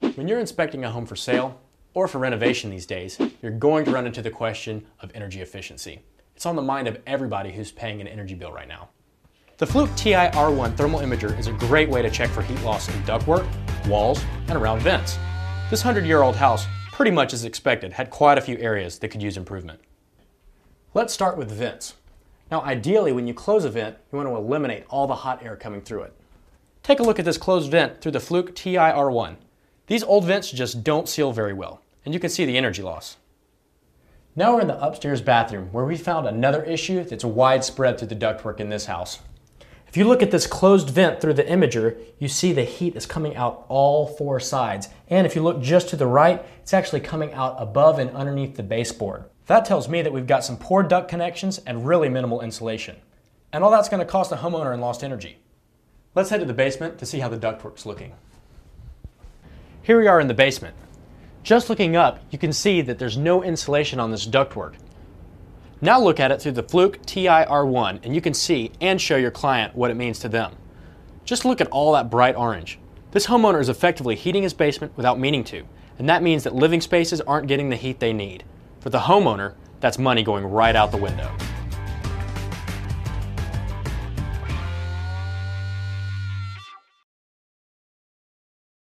When you're inspecting a home for sale or for renovation these days, you're going to run into the question of energy efficiency. It's on the mind of everybody who's paying an energy bill right now. The Fluke TiR1 thermal imager is a great way to check for heat loss in ductwork, walls, and around vents. This 100-year-old house, pretty much as expected, had quite a few areas that could use improvement. Let's start with vents. Now, ideally, when you close a vent, you want to eliminate all the hot air coming through it. Take a look at this closed vent through the Fluke TiR1. These old vents just don't seal very well, and you can see the energy loss. Now we're in the upstairs bathroom, where we found another issue that's widespread through the ductwork in this house. If you look at this closed vent through the imager, you see the heat is coming out all four sides. And if you look just to the right, it's actually coming out above and underneath the baseboard. That tells me that we've got some poor duct connections and really minimal insulation. And all that's going to cost the homeowner in lost energy. Let's head to the basement to see how the ductwork's looking. Here we are in the basement. Just looking up, you can see that there's no insulation on this ductwork. Now look at it through the Fluke TiR1 and you can see and show your client what it means to them. Just look at all that bright orange. This homeowner is effectively heating his basement without meaning to, and that means that living spaces aren't getting the heat they need. For the homeowner, that's money going right out the window.